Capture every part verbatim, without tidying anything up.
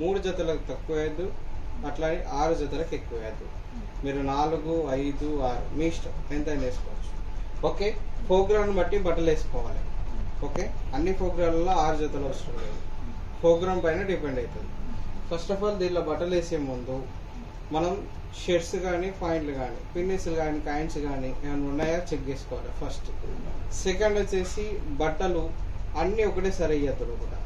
మూడు జతలకు తక్కువ వేయద్దు, అట్లానే ఆరు జతలకు ఎక్కువ వేయద్దు. మీరు నాలుగు ఐదు ఆరు మీ ఇష్టం ఎంతైనా వేసుకోవచ్చు. ఓకే, ప్రోగ్రామ్ని బట్టి బట్టలు వేసుకోవాలి. ఓకే, అన్ని ప్రోగ్రాంలలో ఆరు జతలు అవసరం లేదు, ప్రోగ్రామ్ పైన డిపెండ్ అవుతుంది. ఫస్ట్ ఆఫ్ ఆల్ దీనిలో బట్టలు వేసే ముందు మనం షర్ట్స్ కానీ పాయింట్లు కానీ పిన్నీసులు కానీ కాయిన్స్ కానీ ఏమైనా ఉన్నాయా చెక్ చేసుకోవాలి ఫస్ట్. సెకండ్ వచ్చేసి బట్టలు అన్నీ ఒకటేసారి వేయద్దు కూడా,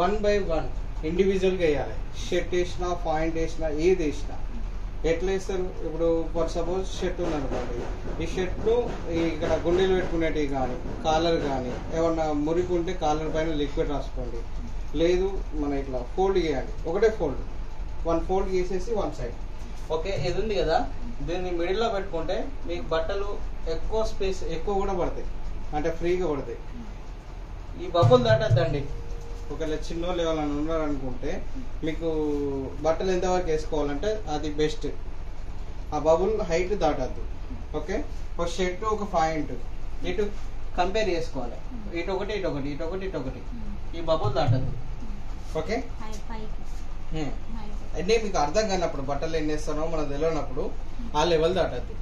వన్ బై వన్ ఇండివిజువల్గా వేయాలి. షర్ట్ వేసినా పాయింట్ వేసినా ఏది వేసినా ఎట్లా వేస్తారు? ఇప్పుడు ఫర్ సపోజ్ షర్ట్ ఉందనుకోండి, ఈ షర్ట్ను ఇక్కడ గుండెలు పెట్టుకునేటివి కానీ కాలర్ కానీ ఏమన్నా మురికి ఉంటే కాలర్ పైన లిక్విడ్ రాసుకోండి. లేదు మన ఇట్లా ఫోల్డ్ చేయాలి, ఒకటే ఫోల్డ్, వన్ ఫోల్డ్ చేసేసి వన్ సైడ్. ఓకే, ఇది ఉంది కదా, దీన్ని మిడిల్లో పెట్టుకుంటే మీకు బట్టలు ఎక్కువ స్పేస్ ఎక్కువ కూడా పడతాయి, అంటే ఫ్రీగా పడతాయి. ఈ బబ్బులు దాటద్దండి. ఒకవేళ చిన్న లెవెల్ని ఉన్నారనుకుంటే మీకు బట్టలు ఎంతవరకు వేసుకోవాలంటే అది బెస్ట్, ఆ బబుల్ హైట్ దాటద్దు. ఓకే, ఒక షర్ట్ ఒక పాయింట్ ఇటు కంపేర్ చేసుకోవాలి, ఇటు ఒకటి ఇటు ఒకటి ఇటు ఒకటి ఇటు ఒకటి, ఈ బబుల్ దాటద్దు. ఓకే, అంటే మీకు అర్థం కానప్పుడు బట్టలు ఏం చేస్తానో మనం తెలియనప్పుడు ఆ లెవెల్ దాటద్దు.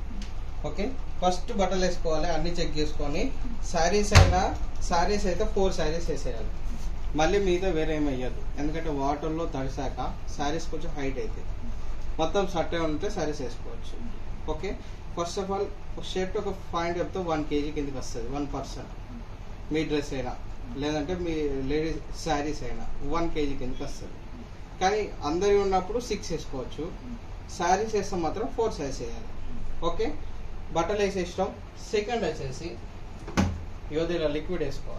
ఓకే, ఫస్ట్ బట్టలు వేసుకోవాలి, అన్ని చెక్ చేసుకొని శారీస్ అయినా శారీస్ అయితే ఫోర్ శారీస్ వేసేయాలి, మళ్ళీ మీద వేరే ఏమి వేయద్దు, ఎందుకంటే వాటర్లో తడిసాక శారీస్ కొంచెం హైట్ అవుతాయి. మొత్తం షర్ట్ ఉంటే శారీస్ వేసుకోవచ్చు. Okay, first of all shirt ఒక పాయింట్ చెప్తే వన్ కేజీ కిందకి వస్తుంది, వన్ పర్సన్ మీ డ్రెస్ అయినా లేదంటే మీ లేడీస్ శారీస్ అయినా వన్ కేజీ కిందకి వస్తుంది. కానీ అందరి ఉన్నప్పుడు సిక్స్ వేసుకోవచ్చు, శారీస్ వేస్తే మాత్రం ఫోర్ సైజ్ వేయాలి. ఓకే, బట్టలు వేసేస్తాం. సెకండ్ వచ్చేసి యోధుల లిక్విడ్ వేసుకోవాలి.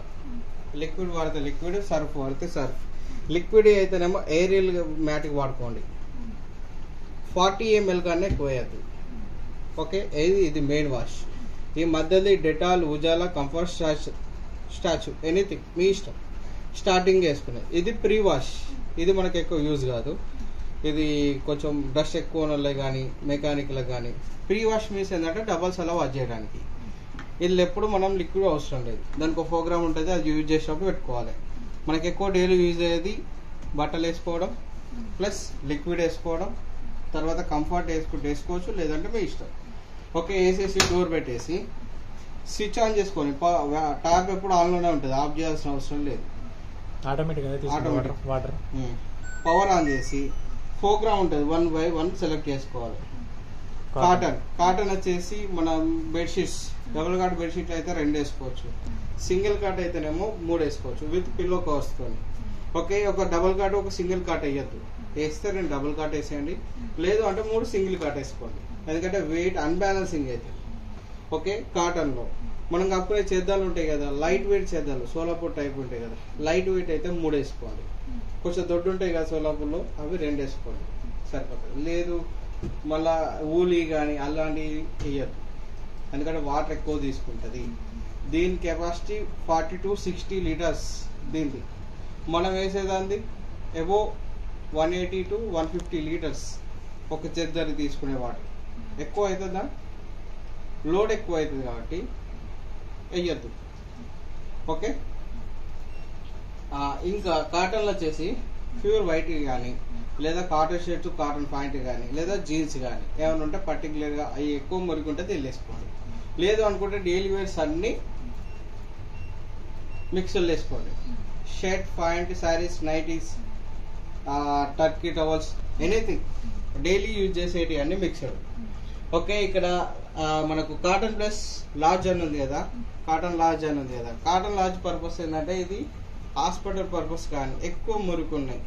లిక్విడ్ వాడితే లిక్విడ్, సర్ఫ్ వాడితే సర్ఫ్. లిక్విడ్ అయితేనేమో ఏరియల్ మ్యాట్కి వాడుకోండి, ఫార్టీ ఎంఎల్ కన్నా ఎక్కువ వేయద్దు. ఓకే, ఇది ఇది మెయిన్ వాష్. ఈ మధ్యది Dettol Ujala Comfort starch starch anything మీ ఇష్టం, స్టార్టింగ్ వేసుకునేది. ఇది ప్రీ వాష్, ఇది మనకు ఎక్కువ యూజ్ కాదు, ఇది కొంచెం డస్ట్ ఎక్కువ ఉన్న కానీ మెకానిక్లకు కానీ. ప్రీ వాష్ మీన్స్ ఏంటంటే డబల్స్ అలా వాష్ చేయడానికి. వీళ్ళు ఎప్పుడు మనం లిక్విడ్ అవసరం లేదు, దానికి ఒక ప్రోగ్రామ్ ఉంటుంది, అది యూజ్ చేసినప్పుడు పెట్టుకోవాలి. మనకు ఎక్కువ డైలీ యూజ్ అయ్యేది బట్టలు వేసుకోవడం ప్లస్ లిక్విడ్ వేసుకోవడం, తర్వాత కంఫర్ట్ వేసుకుంటే వేసుకోవచ్చు లేదంటే మీ ఇష్టం. ఓకే, వేసేసి డోర్ పెట్టేసి స్విచ్ ఆన్ చేసుకొని, ట్యాప్ ఎప్పుడు ఆన్లోనే ఉంటుంది, ఆఫ్ చేయాల్సిన అవసరం లేదు, ఆటోమేటిక్ వాటర్. పవర్ ఆన్ చేసి ప్రోగ్రామ్ ఉంటుంది, వన్ బై వన్ సెలెక్ట్ చేసుకోవాలి. కాటన్ కాటన్ వచ్చేసి మనం బెడ్షీట్స్ డబుల్ కాట్ బెడ్షీట్లు అయితే రెండు వేసుకోవచ్చు, సింగిల్ కాట్ అయితేనేమో మూడు వేసుకోవచ్చు విత్ పిల్లో కవర్స్తో. ఓకే, ఒక డబుల్ కాట్ ఒక సింగిల్ కాట్ వేయద్దు, వేస్తే రెండు డబుల్ కాట్ వేసేయండి, లేదు అంటే మూడు సింగిల్ కాట్ వేసుకోండి, ఎందుకంటే వెయిట్ అన్బ్యాలెన్సింగ్ అవుతుంది. ఓకే, కాటన్లో మనం అప్పుడే చేద్దాలు ఉంటాయి కదా, లైట్ వెయిట్ చేద్దాలు సోలాపూర్ టైప్ ఉంటాయి కదా, లైట్ వెయిట్ అయితే మూడు వేసుకోండి, కొంచెం దొడ్డు ఉంటాయి కదా సోలాపూర్లో అవి రెండు వేసుకోండి సరిపోతుంది. లేదు మళ్ళా ఊలి కానీ అలాంటివి వేయద్దు, ఎందుకంటే వాటర్ ఎక్కువ తీసుకుంటుంది. దీని capacity forty to sixty litres దీనికి, మనం వేసేదాన్ని above one eighty to one fifty litres ఒక చెద్దరి తీసుకునే వాటర్ ఎక్కువ అవుతుందా, లోడ్ ఎక్కువ అవుతుంది కాబట్టి వేయద్దు. ఓకే, ఇంకా కాటన్లో వచ్చేసి ప్యూర్ వైట్ కానీ లేదా కాటన్ షర్ట్ కాటన్ ప్యాంట్ కానీ లేదా జీన్స్ కానీ ఏమైనా ఉంటే పర్టికులర్గా అవి ఎక్కువ మురికుంటే తెలియసుకోండి, లేదు అనుకుంటే డైలీ వేర్స్ అన్నీ మిక్సర్లు వేసుకోండి. Shirt pant saris nighties turkey towels anything daily use చేసేటివి అన్నీ మిక్సర్. ఓకే, ఇక్కడ మనకు కాటన్ ప్లస్ లార్జ్ అని ఉంది కదా, కాటన్ లార్జ్ అని ఉంది కదా, కాటన్ లార్జ్ పర్పస్ ఏంటంటే ఇది హాస్పిటల్ పర్పస్ కానీ ఎక్కువ మురుకున్నాయి.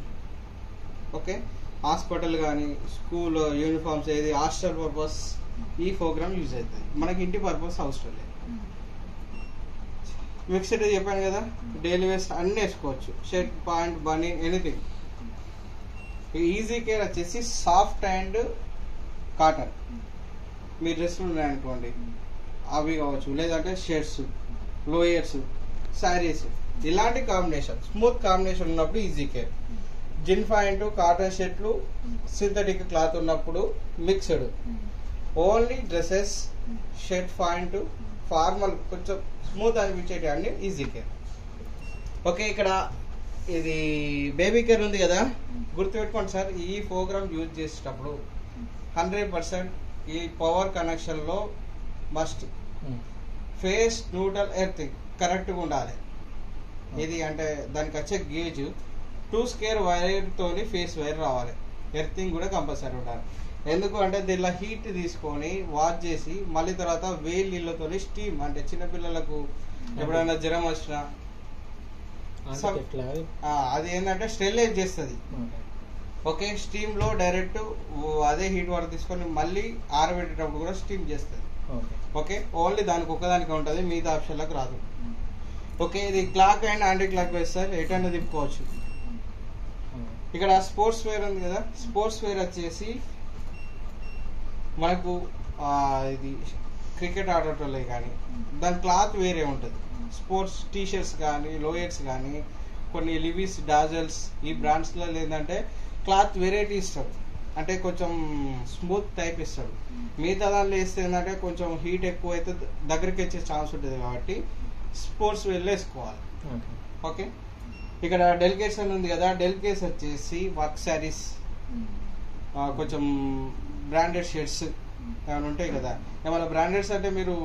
ఓకే, హాస్పిటల్ కానీ స్కూల్ యూనిఫామ్స్ ఏది హాస్టల్ పర్పస్ ఈ ప్రోగ్రామ్ యూజ్ అవుతుంది, మనకి ఇంటి పర్పస్ అవసరం లేదు. మిక్స్డ్ చెప్పాను కదా, డైలీ వేస్ట్ అన్నీ వేసుకోవచ్చు, షర్ట్ ప్యాంట్ బనీ ఎనీథింగ్. ఈజీ కేర్ వచ్చేసి సాఫ్ట్ అండ్ కాటన్, మీ డ్రెస్సులు ఉన్నాయనుకోండి అవి కావచ్చు, లేదంటే షర్ట్స్ లోయర్స్ శారీస్ ఇలాంటి కాంబినేషన్ స్మూత్ కాంబినేషన్ ఉన్నప్పుడు easy care. Jean pant cotton షర్ట్లు సింథటిక్ క్లాత్ ఉన్నప్పుడు mixed. Only dresses shirt pant formal కొంచెం స్మూత్ అనిపించేటి అన్ని ఈజీ కేర్. ఓకే, ఇక్కడ ఇది బేబీ కేర్ ఉంది కదా, గుర్తుపెట్టుకోండి సార్ ఈ ప్రోగ్రామ్ యూజ్ చేసేటప్పుడు హండ్రెడ్ పర్సెంట్ ఈ పవర్ కనెక్షన్లో మస్ట్ ఫేస్ న్యూట్రల్ ఎర్త్ కరెక్ట్గా ఉండాలి. ఇది అంటే దానికి వచ్చే గేజ్ టూ స్కేర్ వైర్తో ఫేస్ వైర్ రావాలి, ఎర్తింగ్ కూడా కంపల్సరీ ఉండాలి. ఎందుకు అంటే దీనిలో హీట్ తీసుకొని వాష్ చేసి మళ్ళీ తర్వాత వేడి నీళ్ళతో స్టీమ్ అంటే చిన్నపిల్లలకు ఎప్పుడైనా జ్వరం వచ్చినా అది ఏంటంటే స్టెరిలైజ్ చేస్తుంది. ఓకే స్టీమ్లో డైరెక్ట్ అదే హీట్ వాటర్ తీసుకొని మళ్ళీ ఆరబెట్టేటప్పుడు కూడా స్టీమ్ చేస్తుంది. ఓకే ఓన్లీ దానికి ఒక్కదానికి ఉంటుంది, మిగతా ఆప్షన్లకు రాదు. ఓకే ఇది clock and anti clock wise sir ఎటు అయినా తిప్పుకోవచ్చు. ఇక్కడ స్పోర్ట్స్ వేర్ ఉంది కదా, స్పోర్ట్స్ వేర్ వచ్చేసి మనకు ఇది క్రికెట్ ఆడేటోళ్ళే కానీ దాని క్లాత్ వేరే ఉంటుంది. స్పోర్ట్స్ టీషర్ట్స్ కానీ లోయర్స్ కానీ కొన్ని లివిస్ డాజల్స్ ఈ బ్రాండ్స్లో ఏంటంటే క్లాత్ వెరైటీ ఇస్తారు, అంటే కొంచెం స్మూత్ టైప్ ఇస్తారు. మిగతా దాంట్లో వేస్తే ఏంటంటే కొంచెం హీట్ ఎక్కువ అయితే దగ్గరికి వచ్చే ఛాన్స్ ఉంటుంది కాబట్టి స్పోర్ట్స్ వేర్లో వేసుకోవాలి. ఓకే ఇక్కడ డెలికేషన్ ఉంది కదా, డెలికేషన్ వచ్చేసి వర్క్ శారీస్ కొంచెం బ్రాండెడ్ షర్ట్స్ ఏమైనా ఉంటాయి కదా, ఏమైనా బ్రాండెడ్స్ అంటే మీరు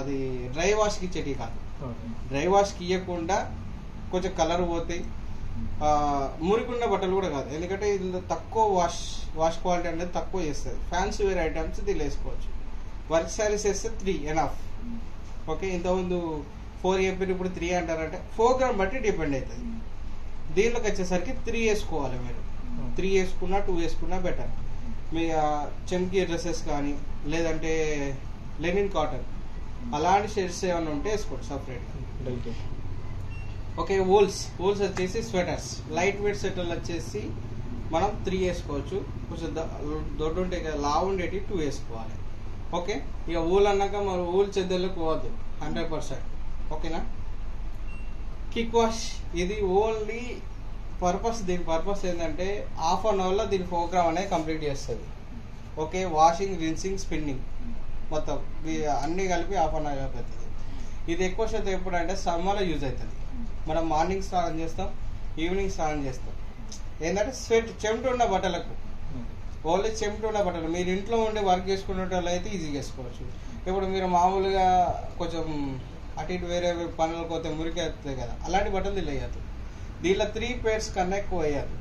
అది డ్రై వాష్కి ఇచ్చేటివి కాదు, డ్రై వాష్కి ఇవ్వకుండా కొంచెం కలర్ పోతాయి. మురికున్న బట్టలు కూడా కాదు, ఎందుకంటే ఇందులో తక్కువ వాష్ వాష్ క్వాలిటీ అనేది తక్కువ చేస్తుంది. ఫ్యాన్సీ వేర్ ఐటమ్స్ దీని వేసుకోవచ్చు. వర్క్ శారీస్ వేస్తే త్రీ ఎనఫ్. ఓకే ఇంతకుముందు ఫోర్ చెప్పారు, ఇప్పుడు త్రీ అంటారంటే ప్రోగ్రామ్ బట్టి డిపెండ్ అవుతుంది. దీనిలోకి వచ్చేసరికి త్రీ వేసుకోవాలి, మీరు త్రీ వేసుకున్నా టూ వేసుకున్నా బెటర్. మీ చమ్కీ డ్రెస్సెస్ కానీ లేదంటే లెనిన్ కాటన్ అలాంటి షర్ట్స్ ఏమైనా ఉంటే వేసుకోండి సపరేట్గా. ఓకే వూల్స్, వూల్స్ వచ్చేసి స్వెటర్స్, లైట్ వెయిట్ స్వెటర్లు వచ్చేసి మనం త్రీ వేసుకోవచ్చు, కొంచెం దొడ్డు ఉంటాయి కదా లావు ఉండేటి టూ వేసుకోవాలి. ఓకే ఇక వూల్ అన్నాక మరి వూల్ చెద్దర్లకు పోవద్దు హండ్రెడ్ పర్సెంట్ ఓకేనా. కిక్ వాష్ ఇది ఓన్లీ పర్పస్, దీని పర్పస్ ఏంటంటే హాఫ్ అన్ అవర్లో దీని ప్రోగ్రామ్ అనేది కంప్లీట్ చేస్తుంది. ఓకే వాషింగ్ రిన్సింగ్ స్పిన్నింగ్ మొత్తం అన్నీ కలిపి హాఫ్ అన్ అవర్ అవుతుంది. ఇది ఎక్కువ శాతం ఎప్పుడంటే సమ్మర్లో యూజ్ అవుతుంది. మనం మార్నింగ్ స్నానం చేస్తాం, ఈవినింగ్ స్నానం చేస్తాం. ఏంటంటే స్వెట్ చెమట ఉన్న బట్టలకు, ఓన్లీ చెమట ఉన్న బట్టలు మీరు ఇంట్లో ఉండి వర్క్ చేసుకునే వాళ్ళు అయితే ఈజీగా వేసుకోవచ్చు. ఇప్పుడు మీరు మామూలుగా కొంచెం అటు ఇటు వేరే పనులకు పోతే మురికి అవుతుంది కదా, అలాంటి బట్టలు తెలియదు. దీనిలో త్రీ పేర్స్ కన్నా ఎక్కువ అయ్యారు,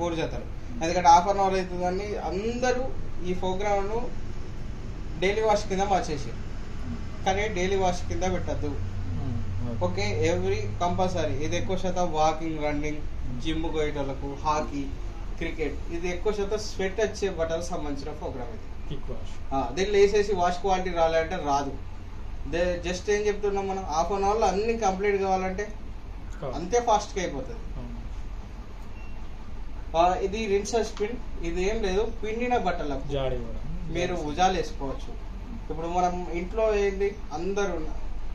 మూడు జతలు, ఎందుకంటే హాఫ్ అన్ అవర్ అవుతుందని అందరూ ఈ ప్రోగ్రామ్ను డైలీ వాష్ కింద మార్చేసారు. కానీ డైలీ వాష్ కింద పెట్టద్దు. ఓకే ఎవ్రీ కంపల్సరీ ఇది ఎక్కువ శాతం వాకింగ్ రన్నింగ్ జిమ్ పోయేటోళ్ళకు, హాకీ క్రికెట్, ఇది ఎక్కువ శాతం స్వెట్ వచ్చే బట్టలకు సంబంధించిన ప్రోగ్రామ్ ఇది. దీనిలో వేసేసి వాష్ క్వాలిటీ రావాలంటే రాదు. దే జస్ట్ ఏం చెప్తున్నాం మనం హాఫ్ అన్ అవర్లో అన్ని కంప్లీట్ కావాలంటే అంతే ఫాస్ట్గా అయిపోతుంది. ఇది రిన్సర్ స్పిన్, ఇది ఏం లేదు పిండిన బట్టలకు మీరు ఉజాలు వేసుకోవచ్చు. ఇప్పుడు మనం ఇంట్లో ఏంటి అందరు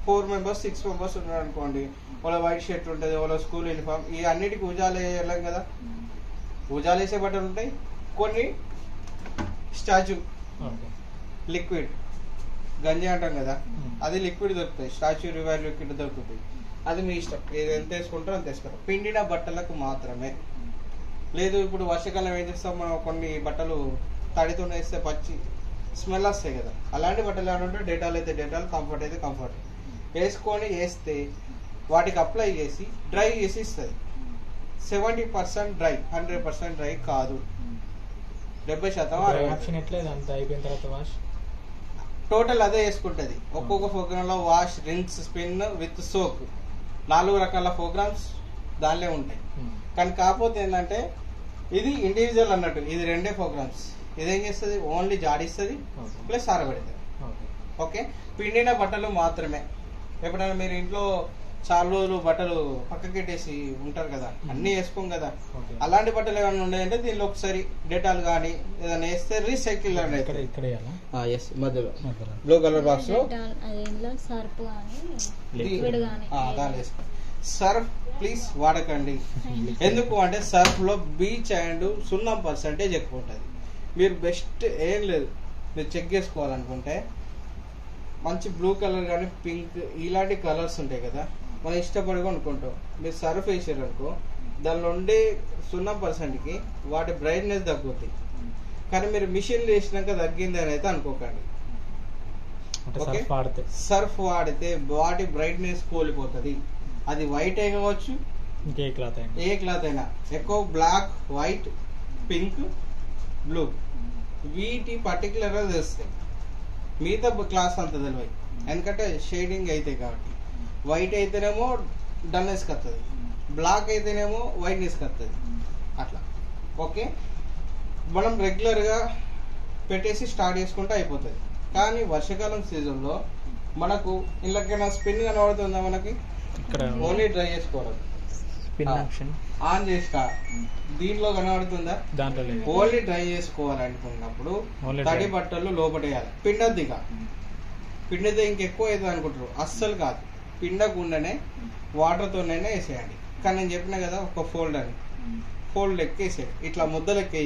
ఫోర్ మెంబర్స్ సిక్స్ మెంబర్స్ ఉన్నారు అనుకోండి, వాళ్ళ వైట్ షర్ట్ ఉంటుంది, వాళ్ళ స్కూల్ యూనిఫామ్, ఈ అన్నిటికీ ఉజాలు వేయలేం కదా. ఉజాలు వేసే బట్టలు ఉంటాయి, కొన్ని స్టాచ్యూ లిక్విడ్ గంజి అంటాం కదా అది లిక్విడ్ దొరుకుతాయి, స్టాచ్యూ రివైర్ లిక్విడ్ దొరుకుతాయి, అది మీ ఇష్టం ఏది ఎంత వేసుకుంటారో అంత వేసుకుంటారు. పిండిన బట్టలకు మాత్రమే లేదు. ఇప్పుడు వర్షాకాలం ఏం చేస్తాం మనం, కొన్ని బట్టలు తడితో వేస్తే పచ్చి స్మెల్ వస్తాయి కదా, అలాంటి బట్టలు ఏమంటే డెటాల్ అయితే డెటాల్, కంఫర్ట్ అయితే కంఫర్ట్ వేసుకొని వేస్తే వాటికి అప్లై చేసి డ్రై చేసి ఇస్తుంది. Seventy percent dry, hundred percent dry కాదు, డెబ్బై శాతం అయిపోయిన తర్వాత వాష్ టోటల్ అదే వేసుకుంటుంది. ఒక్కొక్క ప్రోగ్రాంలో wash rinse spin with soak నాలుగు రకాల ప్రోగ్రామ్స్ దానిలో ఉంటాయి. కానీ కాకపోతే ఏంటంటే ఇది ఇండివిజువల్ అన్నట్టు, ఇది రెండే ప్రోగ్రామ్స్. ఇదేం చేస్తుంది ఓన్లీ జాడిస్తుంది ప్లస్ ఆరబెడుతుంది. ఓకే పిండిన బట్టలు మాత్రమే. ఎప్పుడైనా మీరు ఇంట్లో చాలా రోజులు బట్టలు పక్కకెట్టేసి ఉంటారు కదా, అన్నీ వేసుకోం కదా, అలాంటి బట్టలు ఏమైనా ఉన్నాయంటే దీనిలో ఒకసారి డెటాల్ కానీ ఏదైనా వేస్తే రీసైకిల్ మధ్యలో బ్లూ కలర్ బాక్స్ లో దాని వేసుకో. సర్ఫ్ ప్లీజ్ వాడకండి, ఎందుకు అంటే సర్ఫ్ లో బీచ్ అండ్ సున్నం పర్సెంటేజ్ ఎక్కువ ఉంటుంది. మీరు బెస్ట్ ఏం లేదు మీరు చెక్ చేసుకోవాలనుకుంటే మంచి బ్లూ కలర్ కానీ పింక్ ఇలాంటి కలర్స్ ఉంటాయి కదా, మనం ఇష్టపడి కొనుక్కుంటాం. మీరు సర్ఫ్ వేసారు అనుకో దానిలో ఉండే సున్నా పర్సెంట్కి వాటి బ్రైట్నెస్ తగ్గుతుంది. కానీ మీరు మిషన్లు వేసినాక తగ్గింది అని అయితే అనుకోకండి. ఓకే, సర్ఫ్ వాడితే వాటి బ్రైట్నెస్ కోల్పోతుంది. అది వైట్ అయి కావచ్చు, ఏ క్లాత్ అయినా ఏ క్లాత్ అయినా ఎక్కువ బ్లాక్, వైట్, పింక్, బ్లూ వీటి పర్టికులర్గా తెలుస్తాయి. మిగతా క్లాస్ అంత తెలివై, ఎందుకంటే షేడింగ్ అవుతాయి కాబట్టి. వైట్ అయితేనేమో డల్నెస్ కత్తది, బ్లాక్ అయితేనేమో వైట్నెస్ కత్తది, అట్లా. ఓకే, మనం రెగ్యులర్గా పెట్టేసి స్టార్ట్ చేసుకుంటే అయిపోతుంది. కానీ వర్షాకాలం సీజన్లో మనకు ఇళ్ళకైనా స్పిన్ కనబడుతుందా, మనకి ఓన్లీ డ్రై చేసుకోవడం ఆన్ చేస్తా దీంట్లో కనబడుతుందా, ఓన్లీ డ్రై చేసుకోవాలనుకున్నప్పుడు తడి బట్టలు లోపటేయాలి. పిండద్దు, ఇక పిండితే ఇంకెక్కువ అవుతుంది అనుకుంటారు. అస్సలు కాదు, పిండకుండానే వాటర్తోనైనా వేసేయండి. కానీ నేను చెప్పినా కదా ఒక ఫోల్డ్ అని, ఫోల్డ్ లెక్క వేసేయండి, ఇట్లా ముద్ద లెక్క వేయాలి.